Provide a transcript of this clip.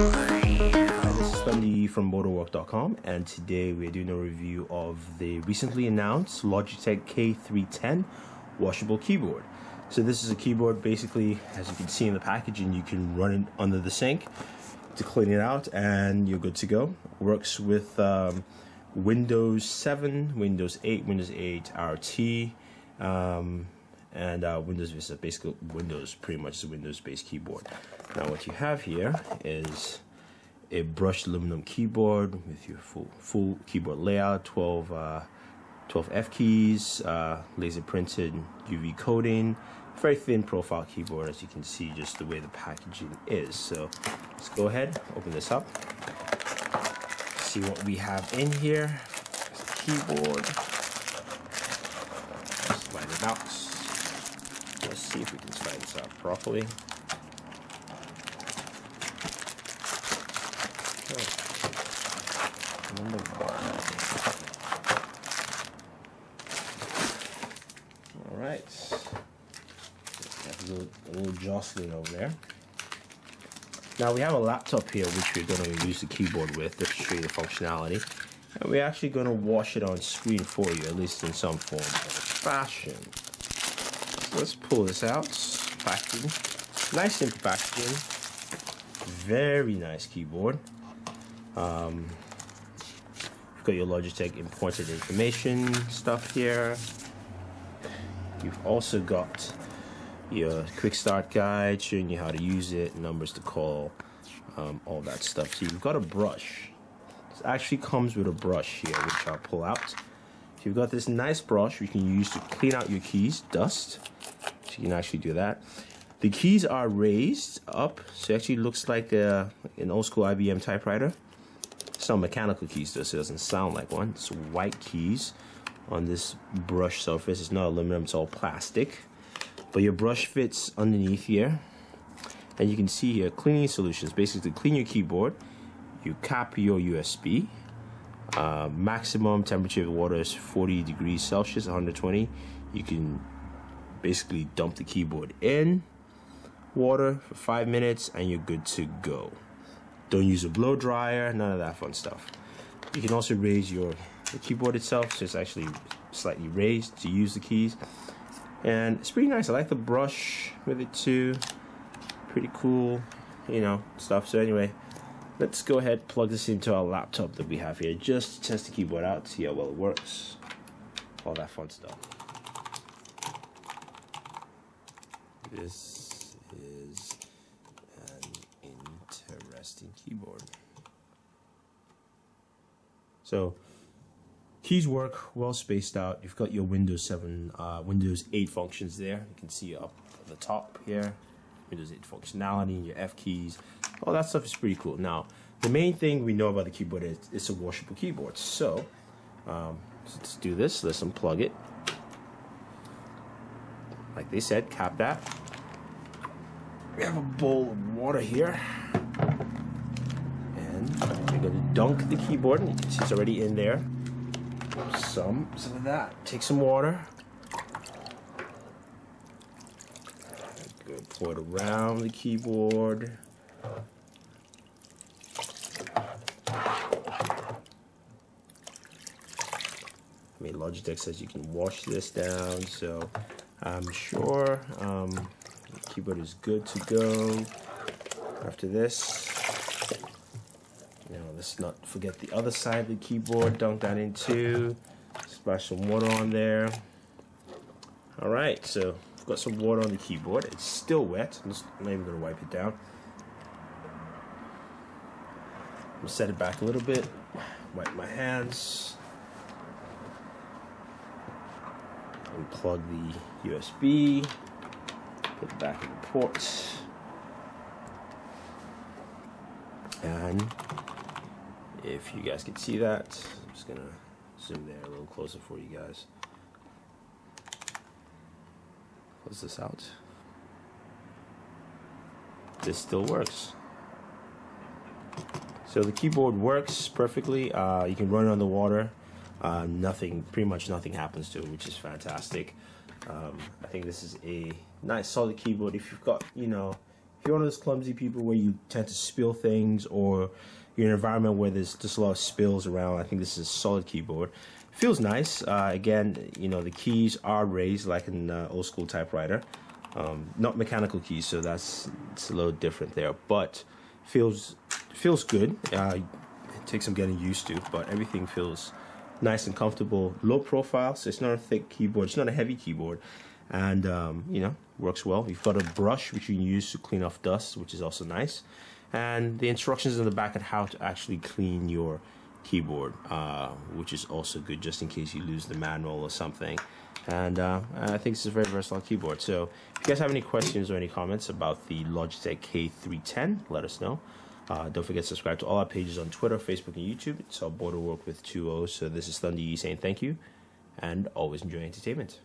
This is Thunder E from Booredatwork.com, and today we're doing a review of the recently announced Logitech K310 washable keyboard. So this is a keyboard, basically, as you can see in the packaging, you can run it under the sink to clean it out and you're good to go. Works with Windows 7, Windows 8, Windows 8 RT, and Windows Vista. Basically, Windows pretty much is a Windows-based keyboard. Now, what you have here is a brushed aluminum keyboard with your full keyboard layout, 12 F keys, laser printed UV coding, very thin profile keyboard, as you can see just the way the packaging is. So let's go ahead, open this up, see what we have in here. It's a keyboard. Slide it out. Let's see if we can slide this out properly. Okay. Number 1. Alright, a little jostling over there. Now we have a laptop here which we're going to use the keyboard with to show you the functionality. And we're actually going to wash it on screen for you, at least in some form or fashion. So let's pull this out. Packaging. Nice simple packaging. Very nice keyboard. You've got your Logitech important information stuff here. You've also got your quick start guide showing you how to use it, numbers to call, all that stuff. So you've got a brush. This actually comes with a brush here, which I'll pull out. So you've got this nice brush you can use to clean out your keys, dust. So you can actually do that. The keys are raised up, so it actually looks like an old school IBM typewriter. Some mechanical keys though, so it doesn't sound like one. It's white keys on this brush surface. It's not aluminum, it's all plastic, but your brush fits underneath here, and you can see here cleaning solutions. Basically, clean your keyboard, you cap your USB, maximum temperature of water is 40 degrees Celsius, 120. You can basically dump the keyboard in water for 5 minutes and you're good to go. Don't use a blow dryer, none of that fun stuff. You can also raise the keyboard itself, so it's actually slightly raised to use the keys, and it's pretty nice. I like the brush with it too, pretty cool, you know, stuff. So anyway, let's go ahead, plug this into our laptop that we have here just to test the keyboard out, see how well it works, all that fun stuff. This is an interesting keyboard. So keys work well spaced out. You've got your Windows 7, Windows 8 functions there. You can see up at the top here, Windows 8 functionality, your F keys, all that stuff is pretty cool. Now, the main thing we know about the keyboard is it's a washable keyboard. So, let's do this. Let's unplug it. Like they said, cap that. We have a bowl of water here. And we're going to dunk the keyboard. You can see it's already in there. Some of that. Take some water. Good. Pour it around the keyboard. I mean, Logitech says you can wash this down, so I'm sure the keyboard is good to go after this. Now, let's not forget the other side of the keyboard. Dunk that in too. Splash some water on there. Alright, so we've got some water on the keyboard. It's still wet. I'm not even going to wipe it down. I'm going to set it back a little bit. Wipe my hands. Unplug the USB. Put it back in the port. And if you guys can see that, I'm just gonna zoom there a little closer for you guys. Close this out. This still works. So the keyboard works perfectly. You can run it on the water. Pretty much nothing happens to it, which is fantastic. I think this is a nice solid keyboard. If you've got, you know, if you're one of those clumsy people where you tend to spill things, or you're in an environment where there's just a lot of spills around, I think this is a solid keyboard. Feels nice. Again, you know, the keys are raised like an old school typewriter. Not mechanical keys, so that's, it's a little different there, but feels good. It takes some getting used to, but everything feels nice and comfortable. Low profile, so it's not a thick keyboard, it's not a heavy keyboard, and you know, works well. You've got a brush which you can use to clean off dust, which is also nice, and the instructions in the back on how to actually clean your keyboard, which is also good just in case you lose the manual or something. And I think this is a very versatile keyboard. So if you guys have any questions or any comments about the Logitech K310, let us know. Don't forget to subscribe to all our pages on Twitter, Facebook, and YouTube. It's all Booredatwork with 2 O's. So this is Thunder E saying thank you, and always enjoy entertainment.